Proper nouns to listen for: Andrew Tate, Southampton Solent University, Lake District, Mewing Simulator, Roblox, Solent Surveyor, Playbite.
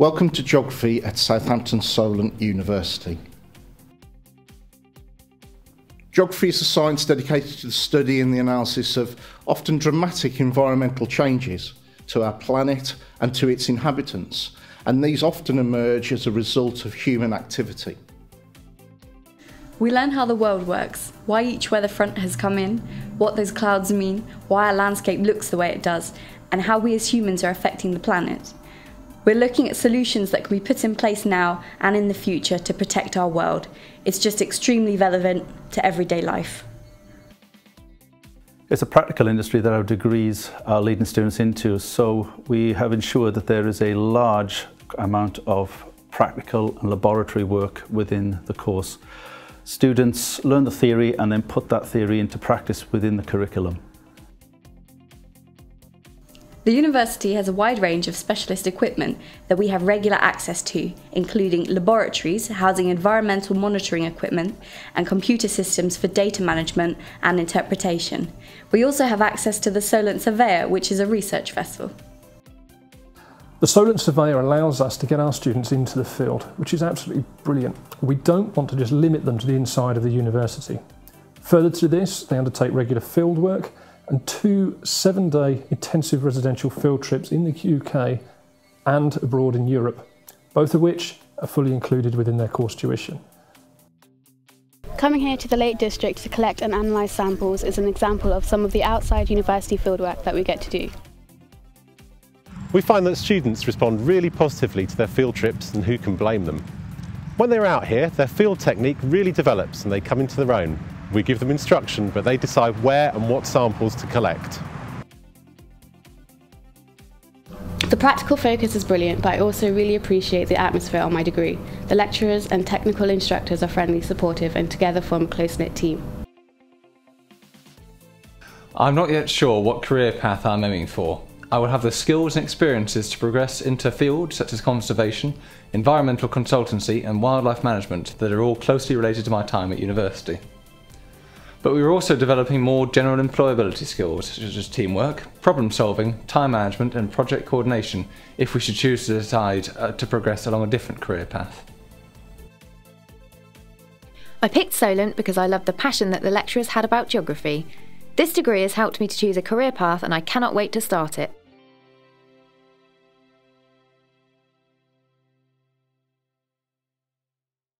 Welcome to Geography at Southampton Solent University. Geography is a science dedicated to the study and the analysis of often dramatic environmental changes to our planet and to its inhabitants, and these often emerge as a result of human activity. We learn how the world works, why each weather front has come in, what those clouds mean, why our landscape looks the way it does, and how we as humans are affecting the planet. We're looking at solutions that can be put in place now and in the future to protect our world. It's just extremely relevant to everyday life. It's a practical industry that our degrees are leading students into, so we have ensured that there is a large amount of practical and laboratory work within the course. Students learn the theory and then put that theory into practice within the curriculum. The university has a wide range of specialist equipment that we have regular access to, including laboratories housing environmental monitoring equipment and computer systems for data management and interpretation. We also have access to the Solent Surveyor, which is a research vessel. The Solent Surveyor allows us to get our students into the field, which is absolutely brilliant. We don't want to just limit them to the inside of the university. Further to this, they undertake regular field work and two 7-day intensive residential field trips in the UK and abroad in Europe, both of which are fully included within their course tuition. Coming here to the Lake District to collect and analyse samples is an example of some of the outside university fieldwork that we get to do. We find that students respond really positively to their field trips, and who can blame them? When they're out here, their field technique really develops and they come into their own. We give them instruction, but they decide where and what samples to collect. The practical focus is brilliant, but I also really appreciate the atmosphere on my degree. The lecturers and technical instructors are friendly, supportive, and together form a close-knit team. I'm not yet sure what career path I'm aiming for. I will have the skills and experiences to progress into fields such as conservation, environmental consultancy, and wildlife management that are all closely related to my time at university. But we were also developing more general employability skills, such as teamwork, problem solving, time management and project coordination, if we should choose to decide to progress along a different career path. I picked Solent because I loved the passion that the lecturers had about geography. This degree has helped me to choose a career path, and I cannot wait to start it.